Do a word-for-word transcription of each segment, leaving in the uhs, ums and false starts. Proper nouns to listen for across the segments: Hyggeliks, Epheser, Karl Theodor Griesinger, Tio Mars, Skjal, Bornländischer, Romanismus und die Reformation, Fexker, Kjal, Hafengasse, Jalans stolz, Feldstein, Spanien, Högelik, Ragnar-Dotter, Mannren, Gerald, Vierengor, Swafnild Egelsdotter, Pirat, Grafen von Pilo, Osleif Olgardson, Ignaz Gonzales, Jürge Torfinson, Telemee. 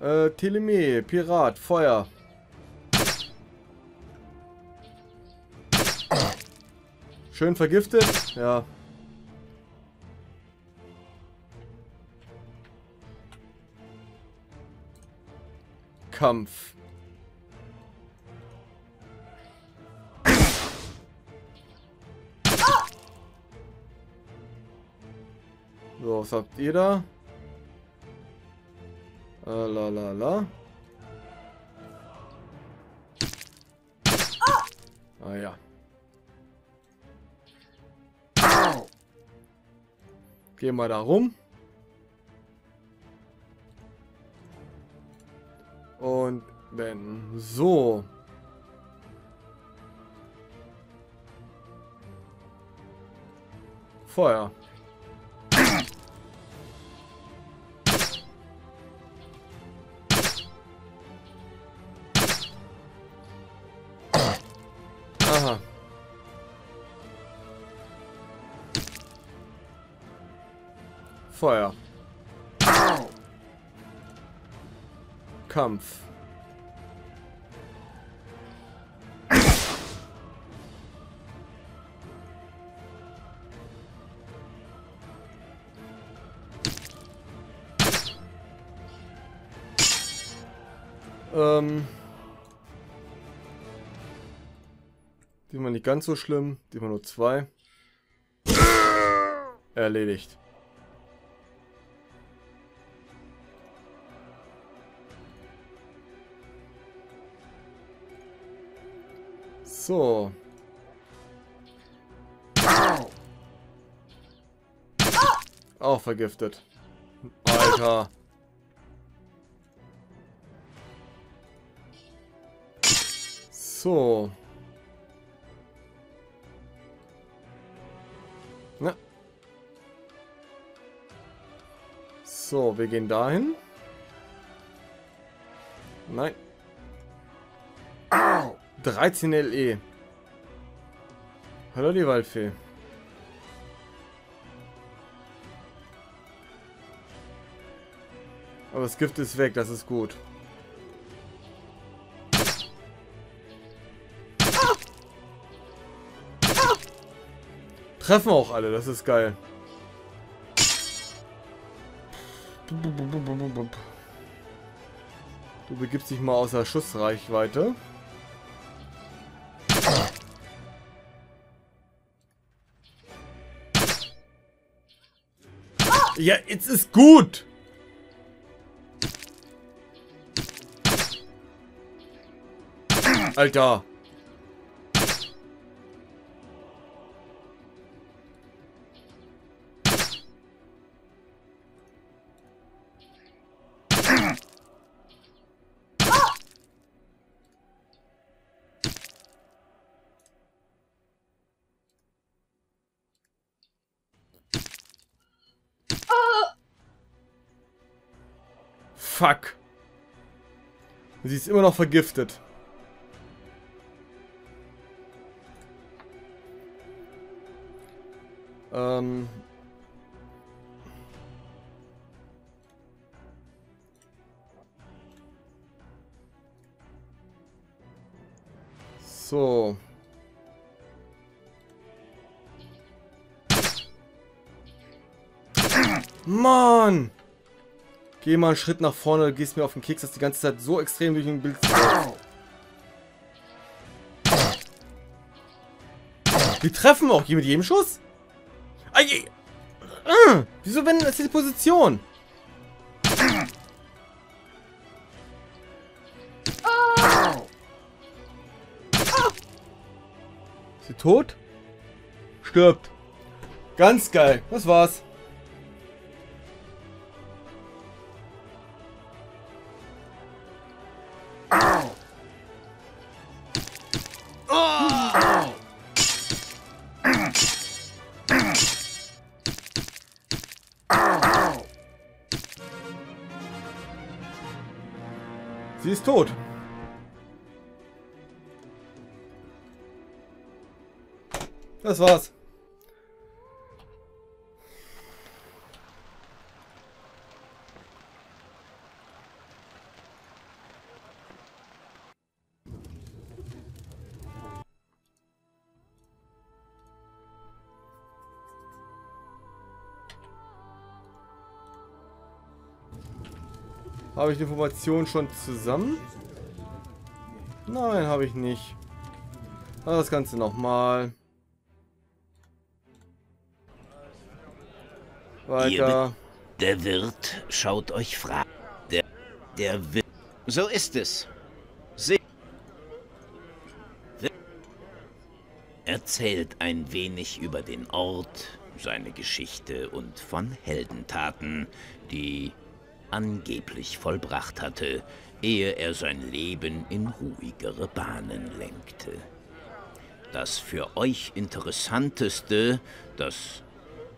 Äh, Telemee, Pirat, Feuer. Schön vergiftet, ja. Kampf. So, was habt ihr da? Ah, la la la. Ah ja. Geh mal da rum. Und wenn so. Feuer. Aha. Feuer. Kampf. Ähm. Die war nicht ganz so schlimm, die war nur zwei. Erledigt. So. Auch vergiftet. Alter. So. Na. So, wir gehen dahin. Nein. dreizehn L E. Hallo, die Waldfee. Aber das Gift ist weg, das ist gut. Treffen auch alle, das ist geil. Du begibst dich mal außer Schussreichweite. Ja, jetzt ist gut. Alter. Fuck. Sie ist immer noch vergiftet. Ähm. So. Mann! Geh mal einen Schritt nach vorne, du gehst mir auf den Keks, dass die ganze Zeit so extrem durch den Bild zieht. Wir treffen auch hier mit jedem Schuss. Ai, äh, wieso wenden das die Position? Ist sie tot? Stirbt. Ganz geil. Das war's. Sie ist tot. Das war's. Habe ich die Information schon zusammen? Nein, habe ich nicht. Also das Ganze nochmal. Weiter. Der Wirt schaut euch fragen. Der, der Wirt. So ist es. Seht. Erzählt ein wenig über den Ort, seine Geschichte und von Heldentaten, die angeblich vollbracht hatte, ehe er sein Leben in ruhigere Bahnen lenkte. Das für euch Interessanteste, das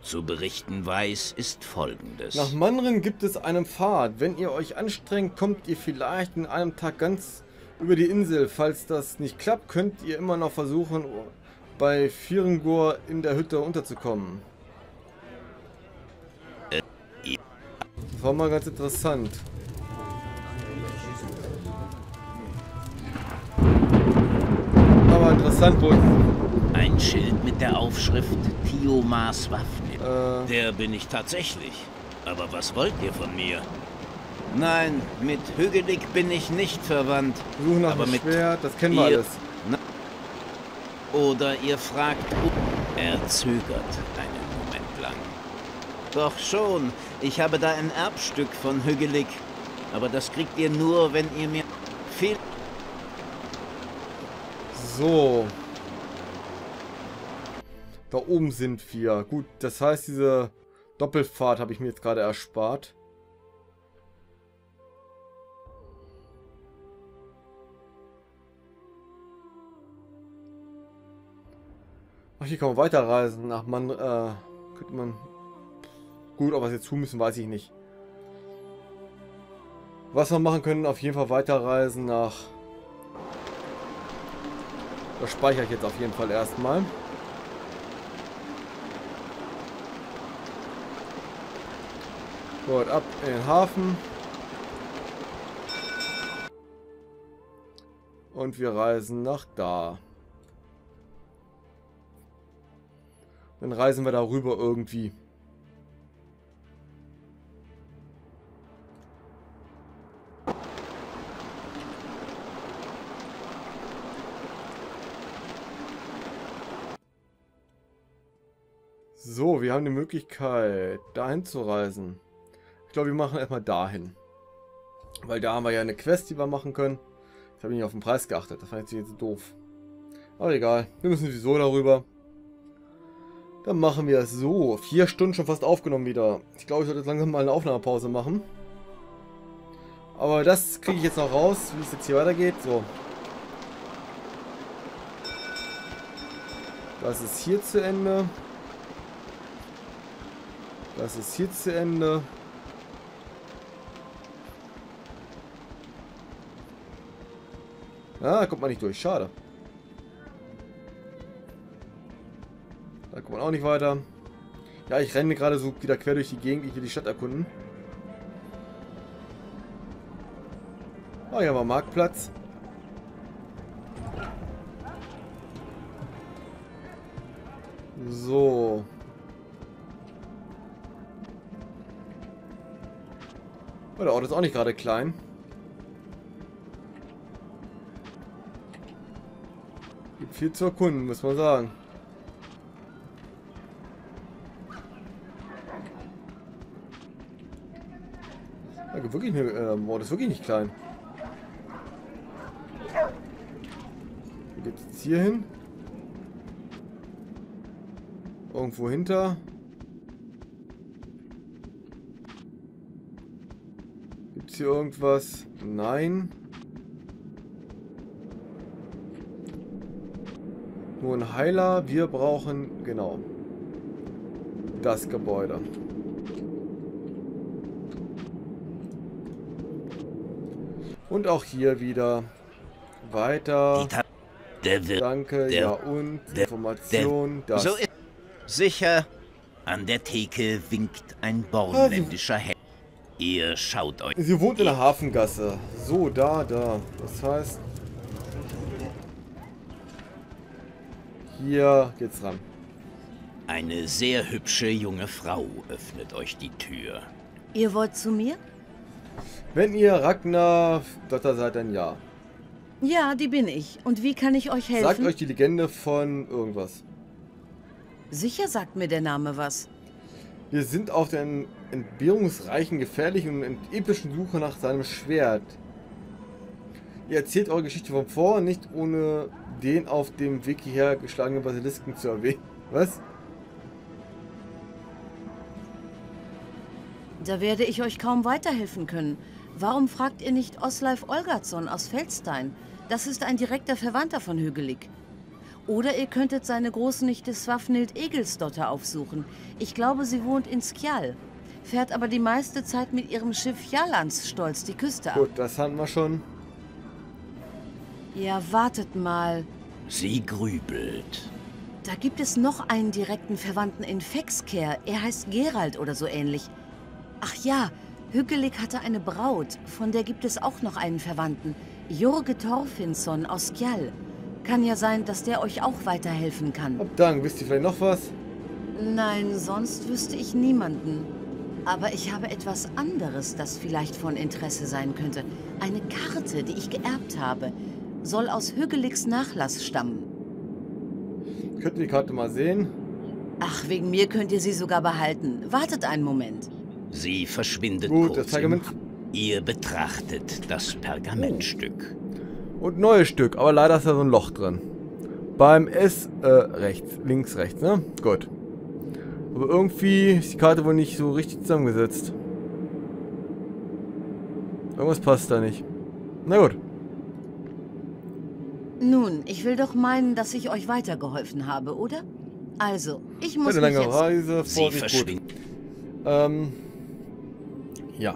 zu berichten weiß, ist folgendes. Nach Mannren gibt es einen Pfad. Wenn ihr euch anstrengt, kommt ihr vielleicht in einem Tag ganz über die Insel. Falls das nicht klappt, könnt ihr immer noch versuchen, bei Vierengor in der Hütte unterzukommen. Das war mal ganz interessant. Aber interessant wohl. Ein Schild mit der Aufschrift Tio Mars Swafnild. Äh. Der bin ich tatsächlich. Aber was wollt ihr von mir? Nein, mit Högelik bin ich nicht verwandt. Such nach dem Schwert, das kennen wir alles. Oder ihr fragt. Er zögert einen Moment lang. Doch schon, ich habe da ein Erbstück von Hügelig. Aber das kriegt ihr nur, wenn ihr mir fehlt. So. Da oben sind wir. Gut, das heißt, diese Doppelfahrt habe ich mir jetzt gerade erspart. Ach, hier kann man weiterreisen. Nach Mann, äh, könnte man... Gut, ob wir es jetzt tun müssen, weiß ich nicht. Was wir machen können, auf jeden Fall weiterreisen nach... Das speichere ich jetzt auf jeden Fall erstmal. Gut, ab in den Hafen. Und wir reisen nach da. Dann reisen wir darüber irgendwie. So, wir haben die Möglichkeit, dahin zu reisen. Ich glaube, wir machen erstmal dahin. Weil da haben wir ja eine Quest, die wir machen können. Ich habe nicht auf den Preis geachtet, das fand ich jetzt doof. Aber egal, wir müssen sowieso darüber. Dann machen wir es so. Vier Stunden schon fast aufgenommen wieder. Ich glaube, ich sollte jetzt langsam mal eine Aufnahmepause machen. Aber das kriege ich jetzt noch raus, wie es jetzt hier weitergeht. So. Das ist hier zu Ende. Das ist hier zu Ende. Ah, da kommt man nicht durch. Schade. Da kommt man auch nicht weiter. Ja, ich renne gerade so wieder quer durch die Gegend. Ich will die Stadt erkunden. Ah, hier haben wir Marktplatz. So. Oh, der Ort ist auch nicht gerade klein. Gibt viel zu erkunden, muss man sagen. Da gibt wirklich eine, äh, der Ort ist wirklich nicht klein. Hier geht es jetzt hier hin. Irgendwo hinter. Hier irgendwas? Nein. Nur ein Heiler. Wir brauchen genau das Gebäude. Und auch hier wieder weiter. Danke. Ja und Information. Das. So ist sicher. An der Theke winkt ein bornländischer Herr. Ihr schaut euch. Sie wohnt in der Hafengasse. So, da, da. Das heißt. Hier geht's ran. Eine sehr hübsche junge Frau öffnet euch die Tür. Ihr wollt zu mir? Wenn ihr Ragnar-Dotter seid, dann ja. Ja, die bin ich. Und wie kann ich euch helfen? Sagt euch die Legende von irgendwas. Sicher sagt mir der Name was. Wir sind auf der entbehrungsreichen, gefährlichen und epischen Suche nach seinem Schwert. Ihr erzählt eure Geschichte von vor, nicht ohne den auf dem Weg hierher geschlagenen Basilisken zu erwähnen. Was? Da werde ich euch kaum weiterhelfen können. Warum fragt ihr nicht Osleif Olgardson aus Feldstein? Das ist ein direkter Verwandter von Högelik. Oder ihr könntet seine Großnichte Swafnild Egelsdotter aufsuchen. Ich glaube, sie wohnt in Skjal, fährt aber die meiste Zeit mit ihrem Schiff Jalans stolz die Küste ab. Gut, das hatten wir schon. Ja, wartet mal. Sie grübelt. Da gibt es noch einen direkten Verwandten in Fexker. Er heißt Gerald oder so ähnlich. Ach ja, Hügelig hatte eine Braut, von der gibt es auch noch einen Verwandten. Jürge Torfinson aus Kjal. Kann ja sein, dass der euch auch weiterhelfen kann. Ob Dank, wisst ihr vielleicht noch was? Nein, sonst wüsste ich niemanden. Aber ich habe etwas anderes, das vielleicht von Interesse sein könnte. Eine Karte, die ich geerbt habe. Soll aus Hyggeliks Nachlass stammen. Könnt ihr die Karte mal sehen? Ach, wegen mir könnt ihr sie sogar behalten. Wartet einen Moment. Sie verschwindet Gut, kurz. Das Pergament. Ihr betrachtet das Pergamentstück. Und neues Stück, aber leider ist da so ein Loch drin. Beim S, äh, rechts, links, rechts, ne? Gut. Aber irgendwie ist die Karte wohl nicht so richtig zusammengesetzt. Irgendwas passt da nicht. Na gut. Nun, ich will doch meinen, dass ich euch weitergeholfen habe, oder? Also, ich muss mich jetzt... Eine lange Reise, vorsichtig gut. Ähm, ja.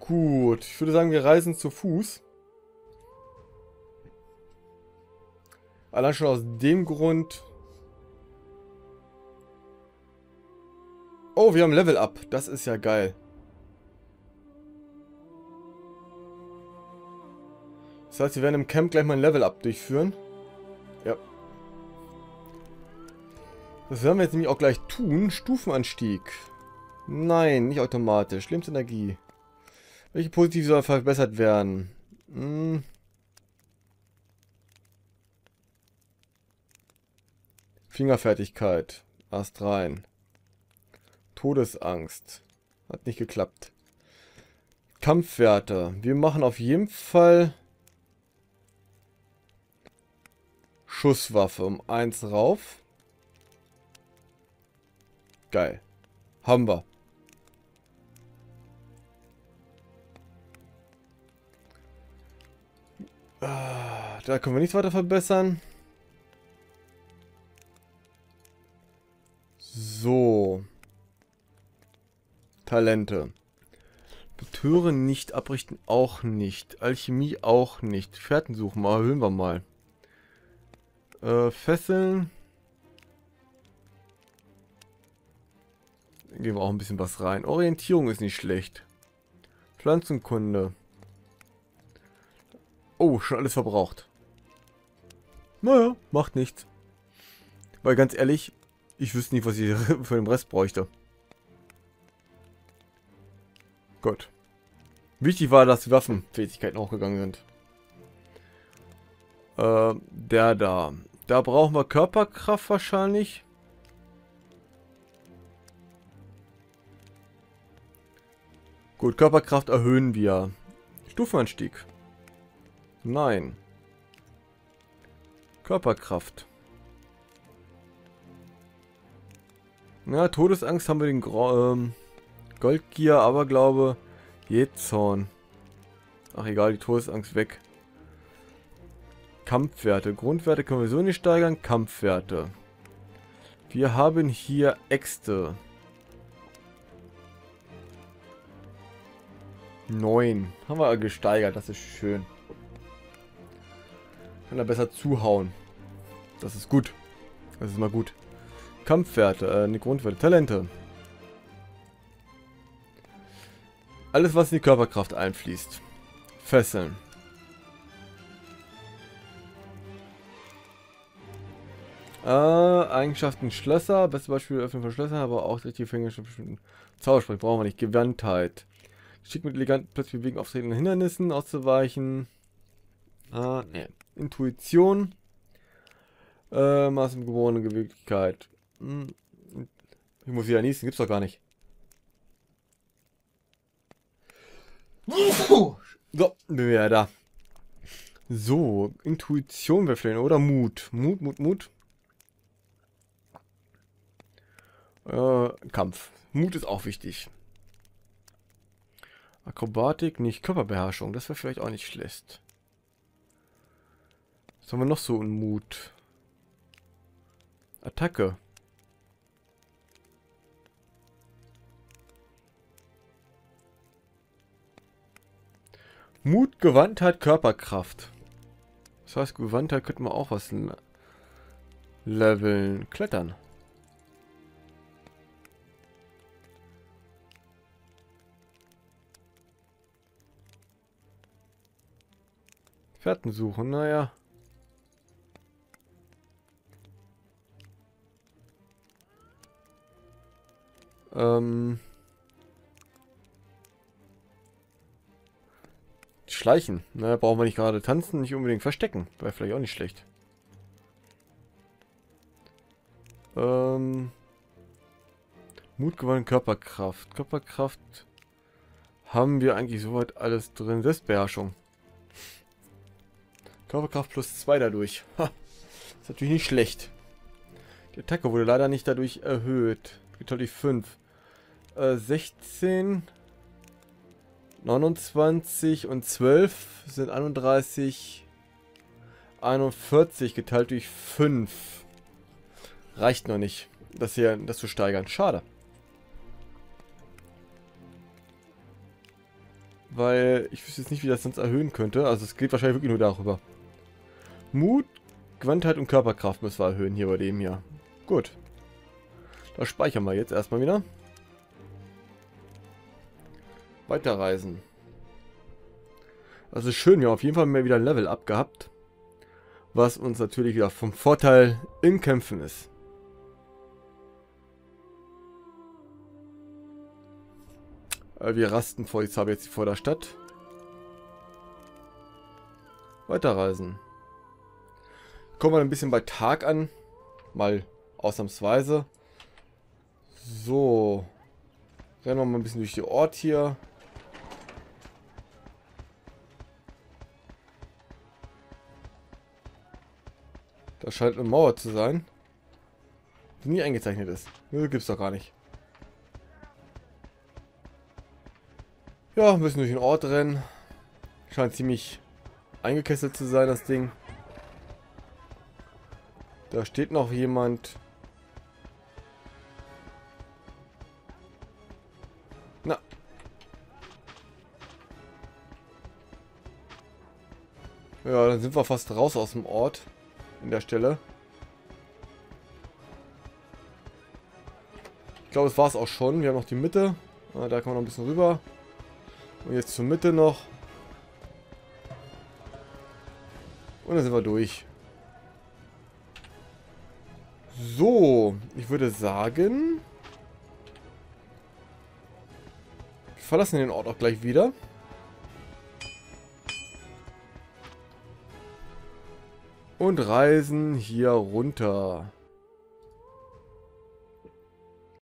Gut, ich würde sagen, wir reisen zu Fuß. Allein schon aus dem Grund... Oh, wir haben Level Up. Das ist ja geil. Das heißt, wir werden im Camp gleich mal ein Level-Up durchführen. Ja. Das werden wir jetzt nämlich auch gleich tun. Stufenanstieg. Nein, nicht automatisch. Lebensenergie. Welche positiv soll verbessert werden? Hm. Fingerfertigkeit. Erst rein. Todesangst. Hat nicht geklappt. Kampfwerte. Wir machen auf jeden Fall... Schusswaffe um eins rauf. Geil. Haben wir. Da können wir nichts weiter verbessern. So. Talente. Betöre nicht, abrichten auch nicht. Alchemie auch nicht. Fährten suchen mal, erhöhen wir mal. Äh, Fesseln. Dann geben wir auch ein bisschen was rein. Orientierung ist nicht schlecht. Pflanzenkunde. Oh, schon alles verbraucht. Naja, macht nichts. Weil ganz ehrlich, ich wüsste nicht, was ich für den Rest bräuchte. Gut. Wichtig war, dass die Waffenfähigkeiten hochgegangen sind. Äh, der da. Da brauchen wir Körperkraft wahrscheinlich. Gut, Körperkraft erhöhen wir. Stufenanstieg. Nein. Körperkraft. Na, Todesangst haben wir den Gro ähm, Goldgier, Aberglaube, Jähzorn. Ach egal, die Todesangst weg. Kampfwerte. Grundwerte können wir so nicht steigern. Kampfwerte. Wir haben hier Äxte. neun. Haben wir gesteigert. Das ist schön. Kann er besser zuhauen. Das ist gut. Das ist mal gut. Kampfwerte. Äh, ne Grundwerte. Talente. Alles, was in die Körperkraft einfließt. Fesseln. Äh, Eigenschaften Schlösser. Bestes Beispiel öffnen von Schlössern, aber auch richtig Fingerschnitt bestimmten Zauberspruch. Brauchen wir nicht. Gewandtheit. Schick mit eleganten plötzlich bewegen auftretenden Hindernissen auszuweichen. Äh, ne. Intuition. Äh, maßgeborene Gewichtigkeit. Hm. Ich muss wieder niesen, gibt's doch gar nicht. So, bin wir ja da. So, Intuition wäre vielleicht, oder? Mut. Mut, Mut, Mut. Äh, Kampf. Mut ist auch wichtig. Akrobatik, nicht. Körperbeherrschung, das wäre vielleicht auch nicht schlecht. Was haben wir noch so in Mut? Attacke. Mut, Gewandtheit, Körperkraft. Das heißt, Gewandtheit könnten wir auch was leveln. Klettern. Fährten suchen, naja. Ähm... Schleichen. Ne, brauchen wir nicht gerade tanzen, nicht unbedingt verstecken. Wäre vielleicht auch nicht schlecht. Ähm, Mut gewonnen, Körperkraft. Körperkraft haben wir eigentlich soweit alles drin. Selbstbeherrschung. Körperkraft plus zwei dadurch. Ha, ist natürlich nicht schlecht. Die Attacke wurde leider nicht dadurch erhöht. Geht halt die fünf. Äh, sechzehn... neunundzwanzig und zwölf sind einunddreißig, einundvierzig geteilt durch fünf. Reicht noch nicht, das hier das zu steigern. Schade. Weil ich wüsste jetzt nicht, wie das sonst erhöhen könnte. Also es geht wahrscheinlich wirklich nur darüber. Mut, Gewandtheit und Körperkraft müssen wir erhöhen hier bei dem hier. Gut. Das speichern wir jetzt erstmal wieder. Weiterreisen. Das ist schön, wir haben auf jeden Fall mehr wieder ein Level up gehabt. Was uns natürlich wieder vom Vorteil in Kämpfen ist. Wir rasten vor, jetzt habe ich jetzt vor der Stadt. Weiterreisen. Kommen wir ein bisschen bei Tag an. Mal ausnahmsweise. So. Rennen wir mal ein bisschen durch den Ort hier. Da scheint eine Mauer zu sein, die nie eingezeichnet ist. Nö, gibt's doch gar nicht. Ja, müssen durch den Ort rennen. Scheint ziemlich eingekesselt zu sein, das Ding. Da steht noch jemand. Na. Ja, dann sind wir fast raus aus dem Ort. In der Stelle. Ich glaube, das war es auch schon. Wir haben noch die Mitte. Da kann man noch ein bisschen rüber. Und jetzt zur Mitte noch. Und dann sind wir durch. So, ich würde sagen, wir verlassen den Ort auch gleich wieder. Und reisen hier runter.